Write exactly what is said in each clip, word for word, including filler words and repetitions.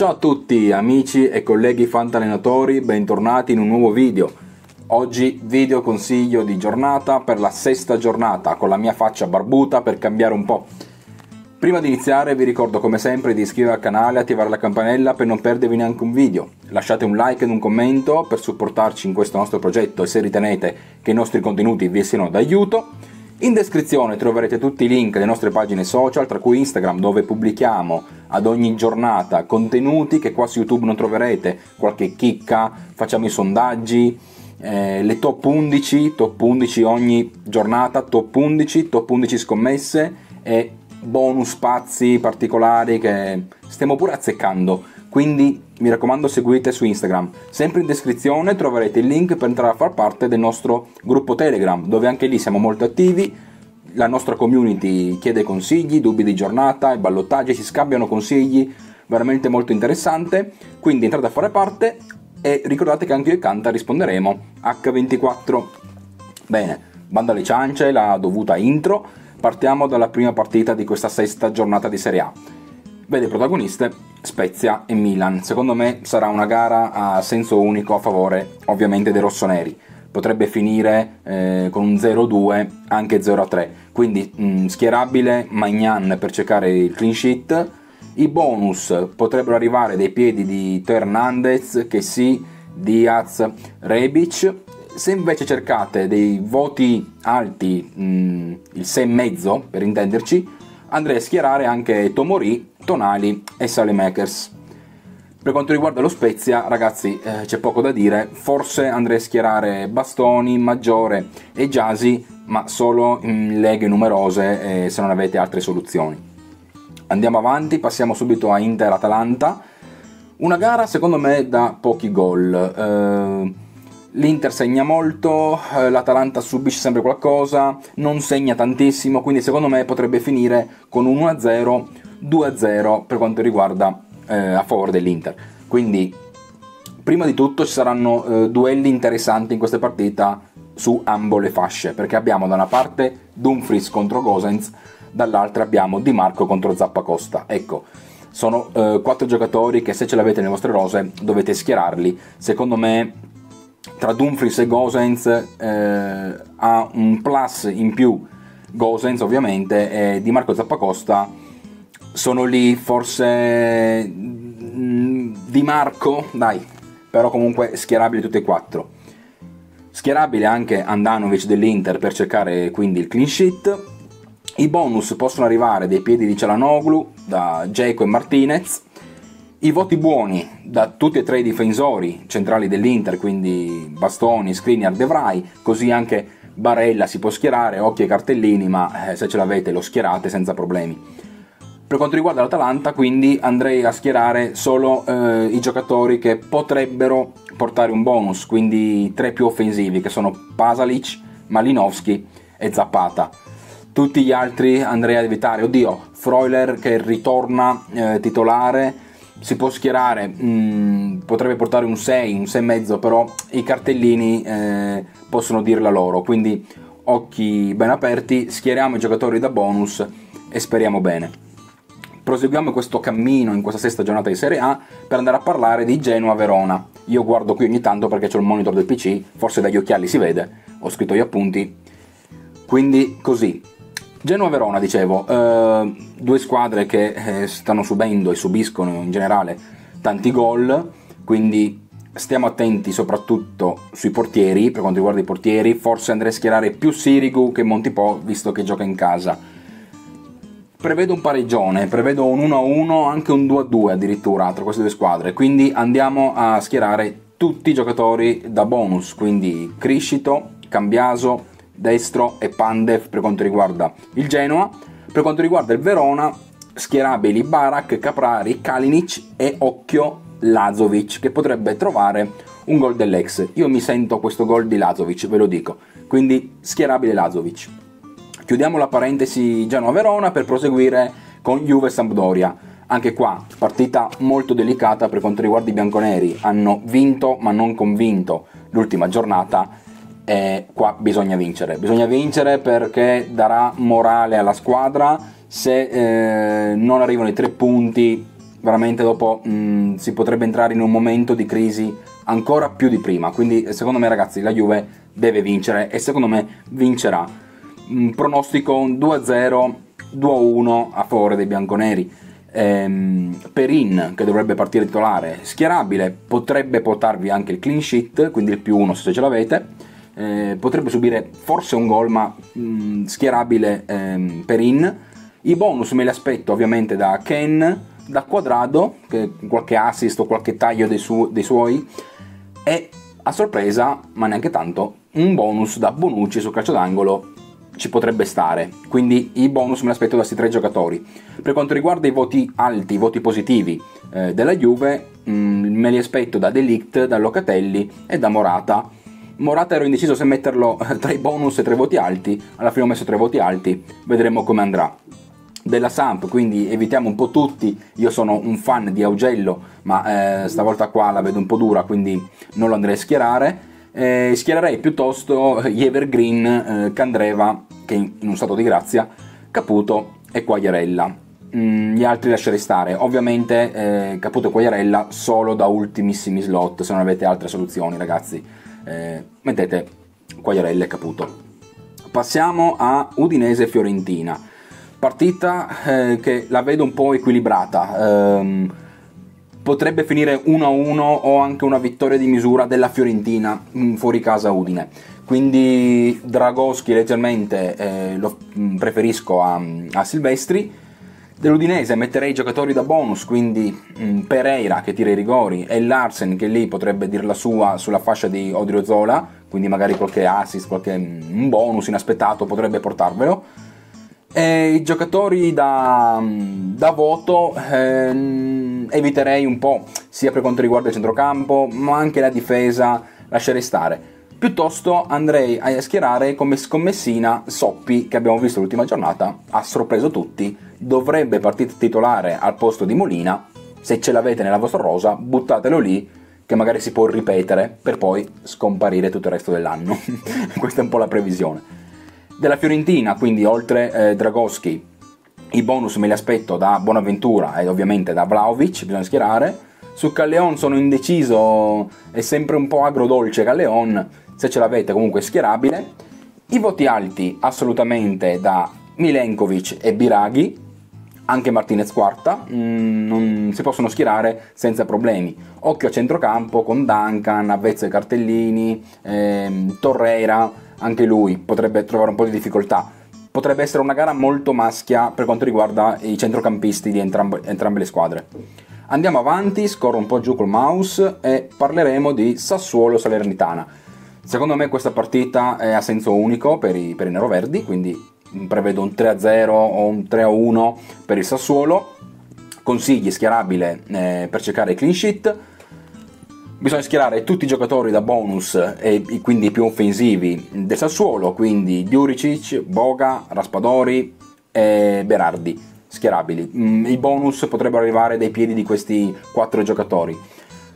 Ciao a tutti amici e colleghi FANTALENATORI, bentornati in un nuovo video. Oggi video consiglio di giornata per la sesta giornata con la mia faccia barbuta per cambiare un po'. Prima di iniziare vi ricordo come sempre di iscrivervi al canale e attivare la campanella per non perdervi neanche un video. Lasciate un like ed un commento per supportarci in questo nostro progetto e se ritenete che i nostri contenuti vi siano d'aiuto. In descrizione troverete tutti i link alle nostre pagine social, tra cui Instagram, dove pubblichiamo ad ogni giornata contenuti che qua su YouTube non troverete, qualche chicca, facciamo i sondaggi, eh, le top undici, top undici ogni giornata, top undici, top undici scommesse e bonus pazzi particolari che stiamo pure azzeccando, quindi mi raccomando seguite su Instagram. Sempre in descrizione troverete il link per entrare a far parte del nostro gruppo Telegram, dove anche lì siamo molto attivi, la nostra community chiede consigli, dubbi di giornata e ballottaggi, si scambiano consigli, veramente molto interessante, quindi entrate a fare parte e ricordate che anche io e Canta risponderemo acca ventiquattro. Bene, bando alle ciance, la dovuta intro, partiamo dalla prima partita di questa sesta giornata di Serie A. Vede protagoniste Spezia e Milan. Secondo me sarà una gara a senso unico a favore ovviamente dei rossoneri. Potrebbe finire eh, con un zero a due, anche zero a tre. Quindi mh, schierabile Maignan per cercare il clean sheet. I bonus potrebbero arrivare dai piedi di Hernandez, che sì, Diaz, Rebic. Se invece cercate dei voti alti, mh, il sei e mezzo per intenderci, andrei a schierare anche Tomori, Tonali e Sally Makers. Per quanto riguarda lo Spezia, ragazzi, eh, c'è poco da dire, forse andrei a schierare Bastoni, Maggiore e Jazzy, ma solo in leghe numerose eh, se non avete altre soluzioni. Andiamo avanti, passiamo subito a Inter-Atalanta, una gara secondo me da pochi gol, eh, l'Inter segna molto, l'Atalanta subisce sempre qualcosa, non segna tantissimo, quindi secondo me potrebbe finire con un uno a zero, due a zero per quanto riguarda eh, a favore dell'Inter. Quindi prima di tutto ci saranno eh, duelli interessanti in questa partita su ambo le fasce, perché abbiamo da una parte Dumfries contro Gosens, dall'altra abbiamo Di Marco contro Zappacosta. Ecco, sono eh, quattro giocatori che se ce l'avete nelle vostre rose dovete schierarli. Secondo me tra Dumfries e Gosens eh, ha un plus in più Gosens ovviamente, e Di Marco e Zappacosta sono lì, forse mh, Di Marco dai, però comunque schierabili tutti e quattro. Schierabile anche Andano invece dell'Inter per cercare quindi il clean sheet. I bonus possono arrivare dai piedi di Çalanoglu, da Dzeko e Martinez. I voti buoni da tutti e tre i difensori centrali dell'Inter, quindi Bastoni, Skriniar, De Vrij, così anche Barella si può schierare, occhi e cartellini, ma eh, se ce l'avete lo schierate senza problemi. Per quanto riguarda l'Atalanta, quindi andrei a schierare solo eh, i giocatori che potrebbero portare un bonus, quindi tre più offensivi, che sono Pasalic, Malinowski e Zapata. Tutti gli altri andrei ad evitare. Oddio, Freuler che ritorna eh, titolare, si può schierare, mh, potrebbe portare un sei, un sei e mezzo, però i cartellini eh, possono dirla loro, quindi occhi ben aperti, schieriamo i giocatori da bonus e speriamo bene. Proseguiamo questo cammino in questa sesta giornata di Serie A per andare a parlare di Genoa-Verona. Io guardo qui ogni tanto perché c'ho il monitor del P C, forse dagli occhiali si vede, ho scritto gli appunti, quindi così. Genoa-Verona, dicevo, eh, due squadre che eh, stanno subendo e subiscono in generale tanti gol, quindi stiamo attenti soprattutto sui portieri. Per quanto riguarda i portieri, forse andrei a schierare più Sirigu che Montipò, visto che gioca in casa. Prevedo un pareggione, prevedo un uno a uno, anche un due a due addirittura tra queste due squadre, quindi andiamo a schierare tutti i giocatori da bonus, quindi Criscito, Cambiaso, Destro e Pandev per quanto riguarda il Genoa. Per quanto riguarda il Verona, schierabili Barak, Caprari, Kalinic e occhio Lazovic, che potrebbe trovare un gol dell'ex. Io mi sento questo gol di Lazovic, ve lo dico, quindi schierabile Lazovic. Chiudiamo la parentesi Genoa-Verona per proseguire con Juve-Sampdoria. Anche qua partita molto delicata per quanto riguarda i bianconeri, hanno vinto ma non convinto l'ultima giornata. E qua bisogna vincere, bisogna vincere perché darà morale alla squadra. Se eh, non arrivano i tre punti veramente dopo mh, si potrebbe entrare in un momento di crisi ancora più di prima. Quindi secondo me, ragazzi, la Juve deve vincere e secondo me vincerà. Un pronostico due a zero, due a uno a favore dei bianconeri. Ehm, Perin, che dovrebbe partire titolare, schierabile, potrebbe portarvi anche il clean sheet, quindi il più uno se ce l'avete. Eh, potrebbe subire forse un gol, ma mh, schierabile ehm, Perin. I bonus me li aspetto ovviamente da Ken, da Quadrado, che qualche assist o qualche taglio dei, su dei suoi, e a sorpresa, ma neanche tanto, un bonus da Bonucci sul calcio d'angolo ci potrebbe stare. Quindi i bonus me li aspetto da questi tre giocatori. Per quanto riguarda i voti alti, i voti positivi eh, della Juve, mh, me li aspetto da De Ligt, da Locatelli e da Morata. Morata ero indeciso se metterlo tra i bonus e tra i voti alti, alla fine ho messo tre voti alti, vedremo come andrà. Della Samp, quindi evitiamo un po' tutti, io sono un fan di Augello, ma eh, stavolta qua la vedo un po' dura, quindi non lo andrei a schierare. Eh, schiererei piuttosto gli Evergreen, eh, Candreva, che in un stato di grazia, Caputo e Quagliarella. Mm, gli altri lascerei stare, ovviamente eh, Caputo e Quagliarella solo da ultimissimi slot, se non avete altre soluzioni, ragazzi. Eh, mettete Quagliarella e Caputo. Passiamo a Udinese Fiorentina, partita eh, che la vedo un po' equilibrata, ehm, potrebbe finire uno a uno o anche una vittoria di misura della Fiorentina mh, fuori casa Udine, quindi Dragoschi leggermente eh, lo mh, preferisco a, a Silvestri. Dell'Udinese metterei i giocatori da bonus, quindi mh, Pereira che tira i rigori e Larsen che lì potrebbe dire la sua sulla fascia di Odriozola, quindi magari qualche assist, qualche mh, bonus inaspettato potrebbe portarvelo. E i giocatori da, da voto ehm, eviterei un po', sia per quanto riguarda il centrocampo ma anche la difesa lascerei stare. Piuttosto andrei a schierare come scommessina Soppi, che abbiamo visto l'ultima giornata, ha sorpreso tutti, dovrebbe partire titolare al posto di Molina. Se ce l'avete nella vostra rosa, buttatelo lì, che magari si può ripetere per poi scomparire tutto il resto dell'anno. Questa è un po' la previsione. Della Fiorentina, quindi oltre eh, Dragoschi, i bonus me li aspetto da Bonaventura e ovviamente da Vlahovic, bisogna schierare. Su Calleon sono indeciso, è sempre un po' agrodolce Calleon, se ce l'avete comunque schierabile. I voti alti assolutamente da Milenkovic e Biraghi, anche Martinez quarta, mh, non si possono schierare senza problemi. Occhio a centrocampo con Duncan, Avvezzo ai cartellini, ehm, Torreira, anche lui potrebbe trovare un po' di difficoltà. Potrebbe essere una gara molto maschia per quanto riguarda i centrocampisti di entrambe, entrambe le squadre. Andiamo avanti, scorro un po' giù col mouse e parleremo di Sassuolo-Salernitana. Secondo me questa partita è a senso unico per i, per i neroverdi, quindi prevedo un tre a zero o un tre a uno per il Sassuolo. Consigli schierabile eh, per cercare il clean sheet. Bisogna schierare tutti i giocatori da bonus e quindi i più offensivi del Sassuolo, quindi Djuricic, Boga, Raspadori e Berardi. Schierabili. I bonus potrebbero arrivare dai piedi di questi quattro giocatori.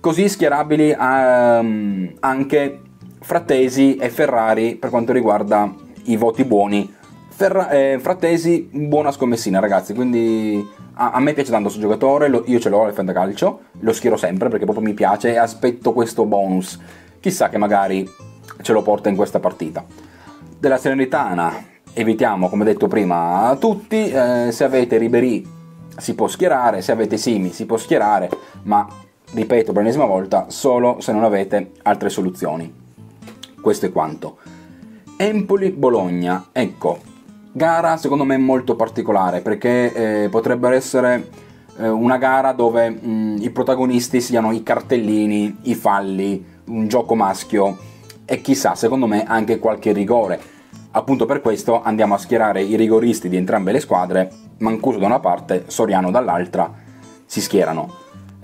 Così schierabili um, anche Frattesi e Ferrari per quanto riguarda i voti buoni. Ferra eh, Frattesi, buona scommessina, ragazzi, quindi a, a me piace tanto questo giocatore, lo, io ce l'ho al Fantacalcio, lo schiero sempre perché proprio mi piace e aspetto questo bonus. Chissà che magari ce lo porta in questa partita. Della Salernitana evitiamo, come detto prima, tutti, eh, se avete Ribéry si può schierare, se avete Simi si può schierare, ma ripeto per l'ennesima volta, solo se non avete altre soluzioni. Questo è quanto. Empoli-Bologna, ecco, gara secondo me molto particolare perché eh, potrebbe essere eh, una gara dove mh, i protagonisti siano i cartellini, i falli, un gioco maschio e chissà, secondo me anche qualche rigore. Appunto per questo andiamo a schierare i rigoristi di entrambe le squadre, Mancuso da una parte, Soriano dall'altra, si schierano.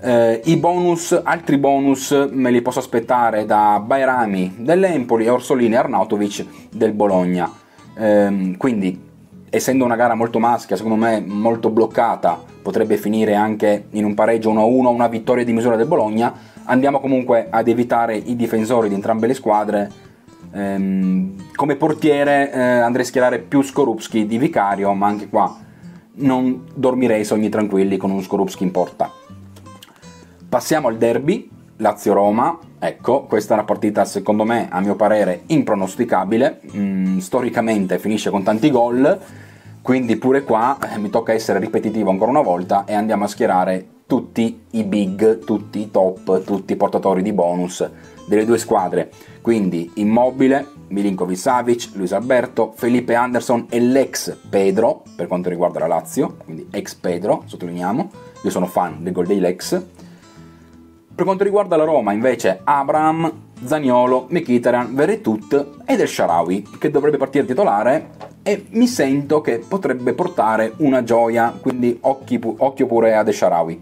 Eh, I bonus, altri bonus me li posso aspettare da Bairami dell'Empoli e Orsolini e Arnautovic del Bologna. Eh, quindi, essendo una gara molto maschia, secondo me molto bloccata, potrebbe finire anche in un pareggio uno a uno, una vittoria di misura del Bologna. Andiamo comunque ad evitare i difensori di entrambe le squadre. Come portiere eh, andrei a schierare più Skorupski di Vicario, ma anche qua non dormirei sogni tranquilli con un Skorupski in porta. Passiamo al derby Lazio-Roma. Ecco, questa è una partita secondo me, a mio parere, impronosticabile. Mm, storicamente finisce con tanti gol, quindi pure qua eh, mi tocca essere ripetitivo ancora una volta e andiamo a schierare tutti i big, tutti i top, tutti i portatori di bonus delle due squadre. Quindi Immobile, Milinkovic-Savic, Luis Alberto, Felipe Anderson e l'ex Pedro, per quanto riguarda la Lazio, quindi ex Pedro, sottolineiamo, io sono fan del gol dei Lex. Per quanto riguarda la Roma invece Abraham, Zaniolo, Mkhitaryan, Verretut ed El Shaarawy, che dovrebbe partire titolare e mi sento che potrebbe portare una gioia, quindi occhi pu occhio pure ad El Shaarawy.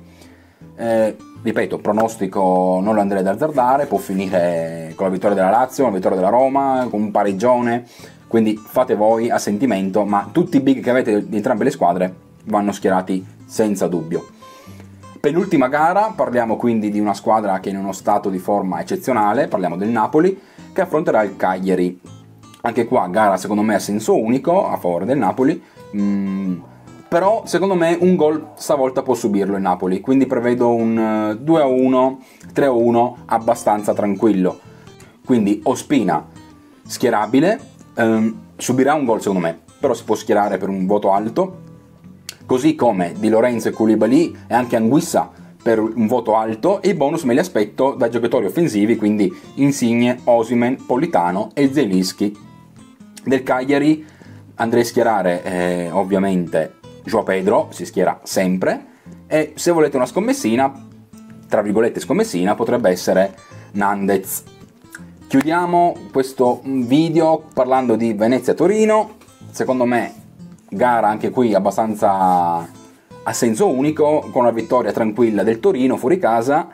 Eh, ripeto, pronostico non lo andrei ad azzardare, può finire con la vittoria della Lazio, la vittoria della Roma, con un pareggione, quindi fate voi a sentimento, ma tutti i big che avete di entrambe le squadre vanno schierati senza dubbio. Penultima gara, parliamo quindi di una squadra che è in uno stato di forma eccezionale, parliamo del Napoli, che affronterà il Cagliari. Anche qua gara secondo me a senso unico, a favore del Napoli, mm, però secondo me un gol stavolta può subirlo il Napoli, quindi prevedo un due a uno, tre a uno abbastanza tranquillo. Quindi Ospina schierabile, ehm, subirà un gol secondo me, però si può schierare per un voto alto. Così come Di Lorenzo e Koulibaly e anche Anguissa per un voto alto, e i bonus me li aspetto dai giocatori offensivi, quindi Insigne, Osimhen, Politano e Zielinski. Del Cagliari andrei a schierare eh, ovviamente João Pedro, si schiera sempre, e se volete una scommessina, tra virgolette scommessina, potrebbe essere Nandez. Chiudiamo questo video parlando di Venezia-Torino, secondo me gara anche qui abbastanza a senso unico, con una vittoria tranquilla del Torino fuori casa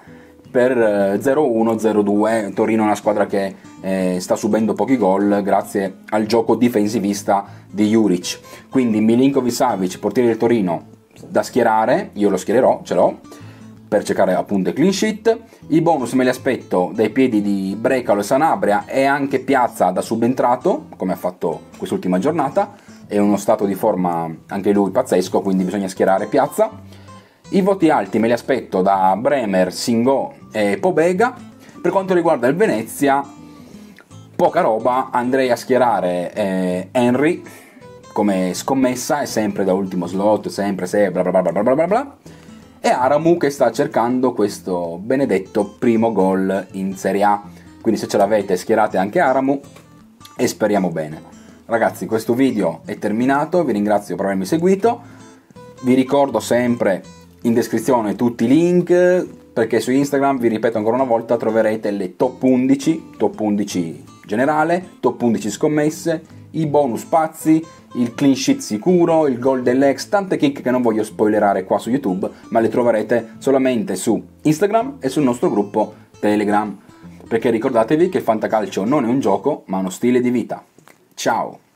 per zero uno zero due. Torino è una squadra che eh, sta subendo pochi gol grazie al gioco difensivista di Juric, quindi Milinkovic-Savic, portiere del Torino, da schierare, io lo schiererò, ce l'ho, per cercare appunto il clean sheet. I bonus me li aspetto dai piedi di Brecalo e Sanabria e anche Piazza da subentrato, come ha fatto quest'ultima giornata, è uno stato di forma anche lui pazzesco, quindi bisogna schierare Piazza. I voti alti me li aspetto da Bremer, Singò e Pobega. Per quanto riguarda il Venezia, poca roba, andrei a schierare eh, Henry come scommessa, è sempre da ultimo slot, sempre se bla bla bla bla bla bla bla, e Aramu che sta cercando questo benedetto primo gol in Serie A, quindi se ce l'avete schierate anche Aramu e speriamo bene. Ragazzi, questo video è terminato, vi ringrazio per avermi seguito, vi ricordo sempre in descrizione tutti i link, perché su Instagram, vi ripeto ancora una volta, troverete le top undici, top undici generale, top undici scommesse, i bonus pazzi, il clean sheet sicuro, il gol dell'ex, tante kick che non voglio spoilerare qua su YouTube, ma le troverete solamente su Instagram e sul nostro gruppo Telegram, perché ricordatevi che il fantacalcio non è un gioco, ma uno stile di vita. Ciao!